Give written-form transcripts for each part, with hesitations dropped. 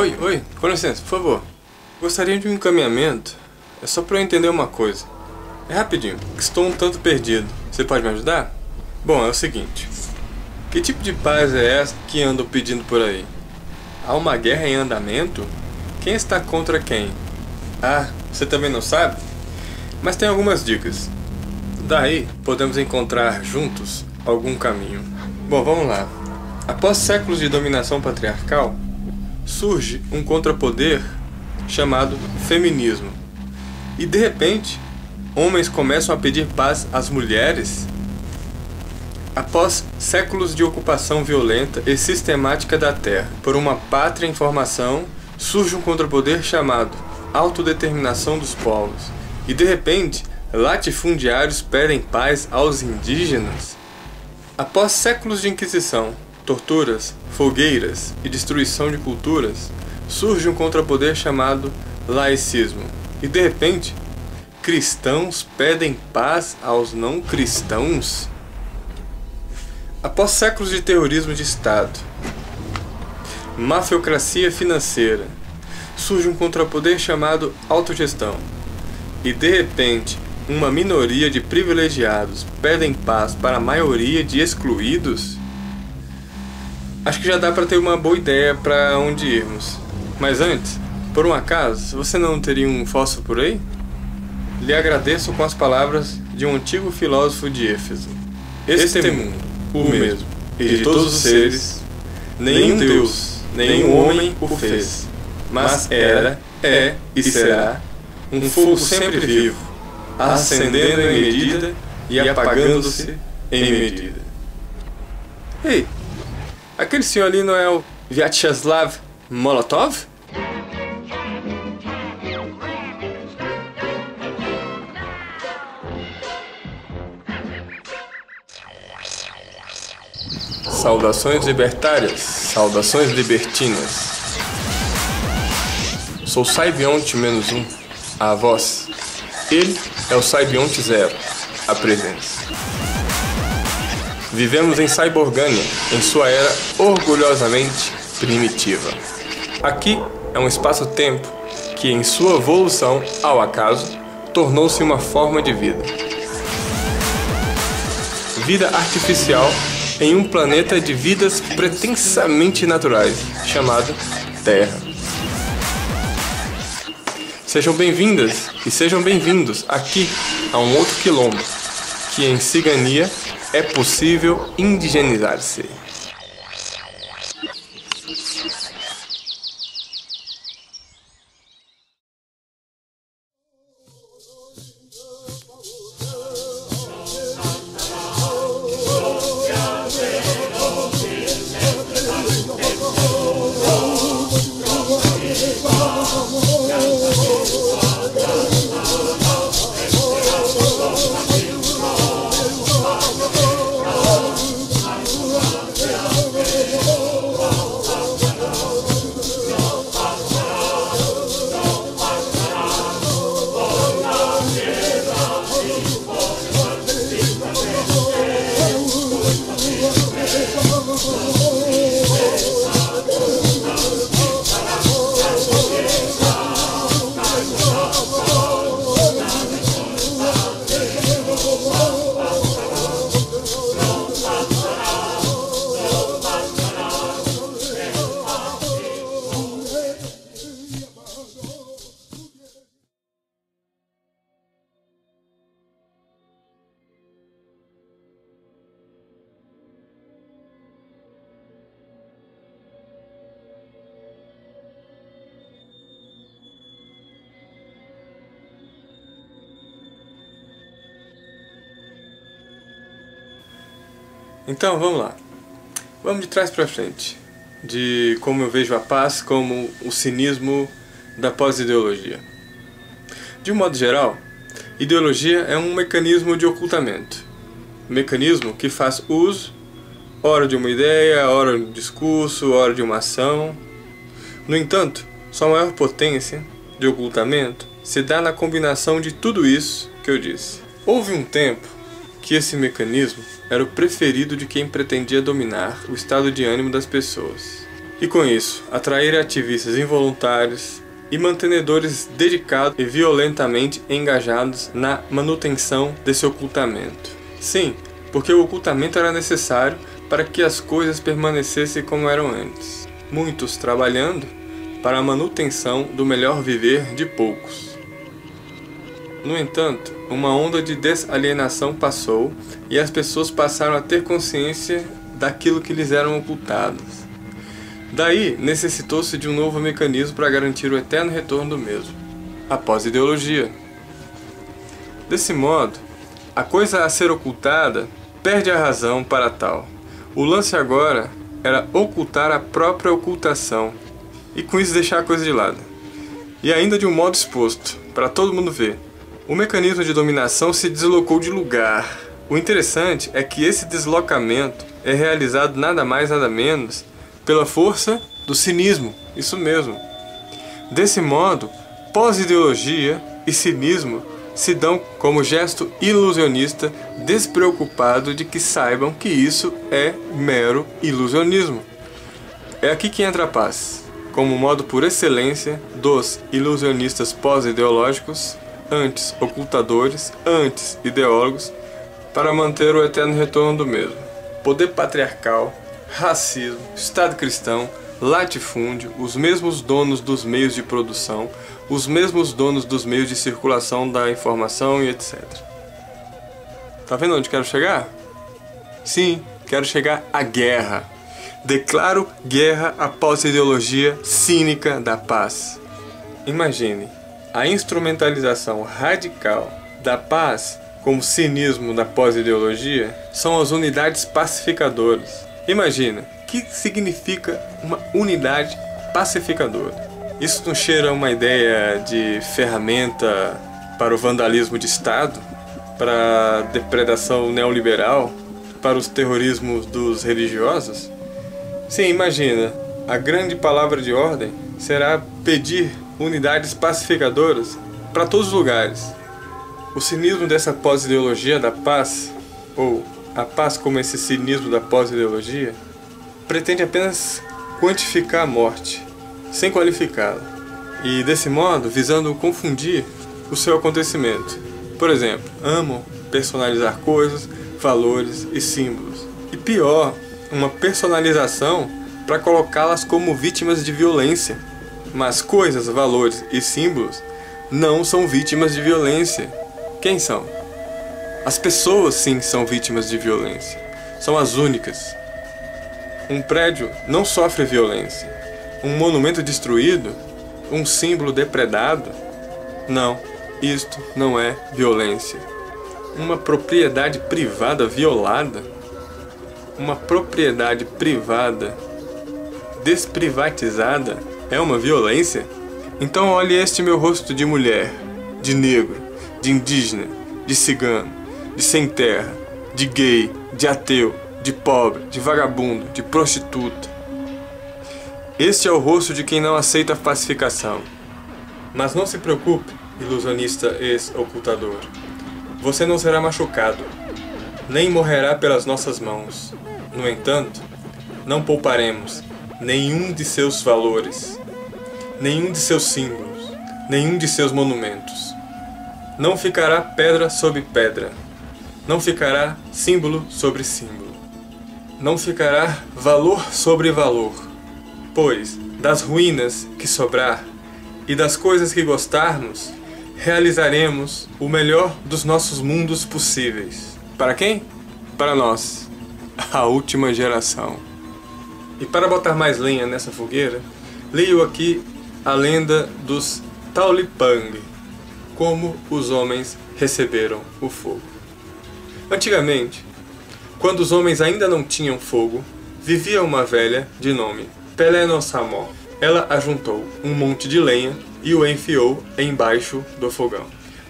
Oi, com licença, por favor. Gostaria de um encaminhamento. É só pra eu entender uma coisa. É rapidinho, que estou um tanto perdido. Você pode me ajudar? Bom, é o seguinte. Que tipo de paz é essa que andam pedindo por aí? Há uma guerra em andamento? Quem está contra quem? Ah, você também não sabe? Mas tem algumas dicas. Daí, podemos encontrar juntos algum caminho. Bom, vamos lá. Após séculos de dominação patriarcal, surge um contrapoder chamado feminismo. E de repente, homens começam a pedir paz às mulheres. Após séculos de ocupação violenta e sistemática da terra, por uma pátria em formação, surge um contrapoder chamado autodeterminação dos povos. E de repente, latifundiários pedem paz aos indígenas. Após séculos de inquisição, torturas, fogueiras e destruição de culturas, surge um contrapoder chamado laicismo. E de repente, cristãos pedem paz aos não cristãos. Após séculos de terrorismo de Estado, mafiocracia financeira, surge um contrapoder chamado autogestão. E de repente, uma minoria de privilegiados pedem paz para a maioria de excluídos? Acho que já dá para ter uma boa ideia para onde irmos. Mas antes, por um acaso, você não teria um fóssil por aí? Lhe agradeço com as palavras de um antigo filósofo de Éfeso. Este mundo, o mesmo, e de todos os seres, nenhum Deus, nenhum homem o fez, mas era, é e será um fogo sempre vivo, ascendendo em medida e apagando-se em medida. Ei, aquele senhor ali não é o Vyacheslav Molotov? Saudações libertárias, saudações libertinas. Sou Saibionte -1, a voz. Ele é o Saibionte 0, a presença. Vivemos em Cyborgânia, em sua era orgulhosamente primitiva. Aqui é um espaço-tempo que, em sua evolução ao acaso, tornou-se uma forma de vida. Vida artificial em um planeta de vidas pretensamente naturais, chamado Terra. Sejam bem-vindas e sejam bem-vindos aqui a um outro quilombo, que em Cigania é possível indigenizar-se. Então, vamos lá. Vamos de trás para frente. De como eu vejo a paz como o cinismo da pós-ideologia. De um modo geral, ideologia é um mecanismo de ocultamento. Um mecanismo que faz uso, ora de uma ideia, ora de um discurso, ora de uma ação. No entanto, sua maior potência de ocultamento se dá na combinação de tudo isso que eu disse. Houve um tempo que esse mecanismo era o preferido de quem pretendia dominar o estado de ânimo das pessoas. e com isso atrair ativistas involuntários e mantenedores dedicados e violentamente engajados na manutenção desse ocultamento. Sim, porque o ocultamento era necessário para que as coisas permanecessem como eram antes. Muitos trabalhando para a manutenção do melhor viver de poucos. No entanto, uma onda de desalienação passou e as pessoas passaram a ter consciência daquilo que lhes eram ocultados. Daí, necessitou-se de um novo mecanismo para garantir o eterno retorno do mesmo, a pós-ideologia. Desse modo, a coisa a ser ocultada perde a razão para tal. O lance agora era ocultar a própria ocultação, e com isso deixar a coisa de lado. E ainda de um modo exposto, para todo mundo ver. O mecanismo de dominação se deslocou de lugar. O interessante é que esse deslocamento é realizado nada mais nada menos pela força do cinismo, isso mesmo. Desse modo, pós-ideologia e cinismo se dão como gesto ilusionista, despreocupado de que saibam que isso é mero ilusionismo. É aqui que entra a paz, como modo por excelência dos ilusionistas pós-ideológicos, antes ocultadores, antes ideólogos, para manter o eterno retorno do mesmo. Poder patriarcal, racismo, Estado cristão, latifúndio, os mesmos donos dos meios de produção, os mesmos donos dos meios de circulação da informação e etc. Tá vendo onde quero chegar? Sim, quero chegar à guerra. Declaro guerra à pós-ideologia cínica da paz. Imagine a instrumentalização radical da paz como cinismo da pós-ideologia são as unidades pacificadoras. Imagina, o que significa uma unidade pacificadora? Isso não cheira uma ideia de ferramenta para o vandalismo de Estado, para a depredação neoliberal, para os terrorismos dos religiosos? Sim, imagina, a grande palavra de ordem será pedir unidades pacificadoras para todos os lugares. O cinismo dessa pós-ideologia da paz, ou a paz como esse cinismo da pós-ideologia, pretende apenas quantificar a morte, sem qualificá-la, e desse modo visando confundir o seu acontecimento. Por exemplo, amam personalizar coisas, valores e símbolos. E pior, uma personalização para colocá-las como vítimas de violência. Mas coisas, valores e símbolos não são vítimas de violência. Quem são? As pessoas sim são vítimas de violência. São as únicas. Um prédio não sofre violência. Um monumento destruído? Um símbolo depredado? Não, isto não é violência. Uma propriedade privada violada? Uma propriedade privada desprivatizada é uma violência? Então olhe este meu rosto de mulher, de negro, de indígena, de cigano, de sem terra, de gay, de ateu, de pobre, de vagabundo, de prostituta. Este é o rosto de quem não aceita a pacificação. Mas não se preocupe, ilusionista ex-ocultador. Você não será machucado, nem morrerá pelas nossas mãos. No entanto, não pouparemos nenhum de seus valores, nenhum de seus símbolos, nenhum de seus monumentos. Não ficará pedra sobre pedra. Não ficará símbolo sobre símbolo. Não ficará valor sobre valor. Pois, das ruínas que sobrar e das coisas que gostarmos, realizaremos o melhor dos nossos mundos possíveis. Para quem? Para nós, a última geração. E para botar mais lenha nessa fogueira, leio aqui a lenda dos Taulipang, como os homens receberam o fogo. Antigamente, quando os homens ainda não tinham fogo, vivia uma velha de nome Pelé-Nossamó. Ela ajuntou um monte de lenha e o enfiou embaixo do fogão.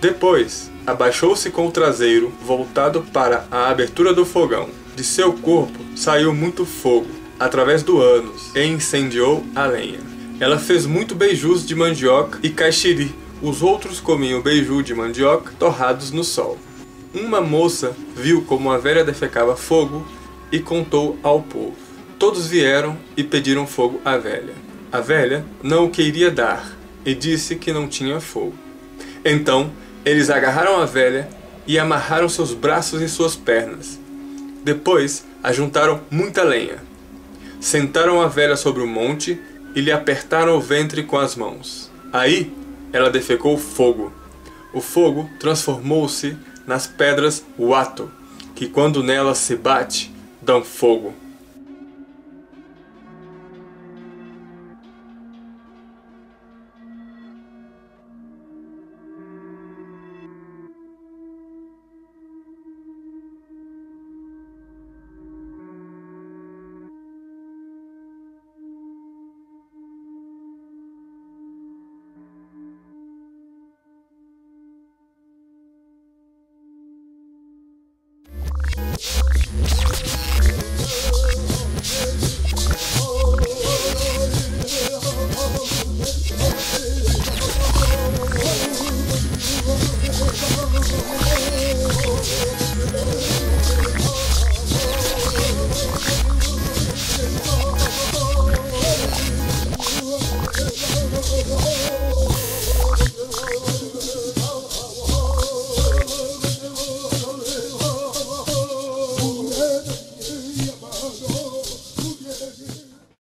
Depois, abaixou-se com o traseiro voltado para a abertura do fogão. De seu corpo saiu muito fogo, através do ânus, e incendiou a lenha. Ela fez muito beijus de mandioca e caixiri. Os outros comiam beiju de mandioca torrados no sol. Uma moça viu como a velha defecava fogo e contou ao povo. Todos vieram e pediram fogo à velha. A velha não o queria dar e disse que não tinha fogo. Então eles agarraram a velha e amarraram seus braços e suas pernas. Depois ajuntaram muita lenha. Sentaram a velha sobre o monte e lhe apertaram o ventre com as mãos. Aí ela defecou fogo. O fogo transformou-se nas pedras Uato, que quando nelas se bate, dão fogo.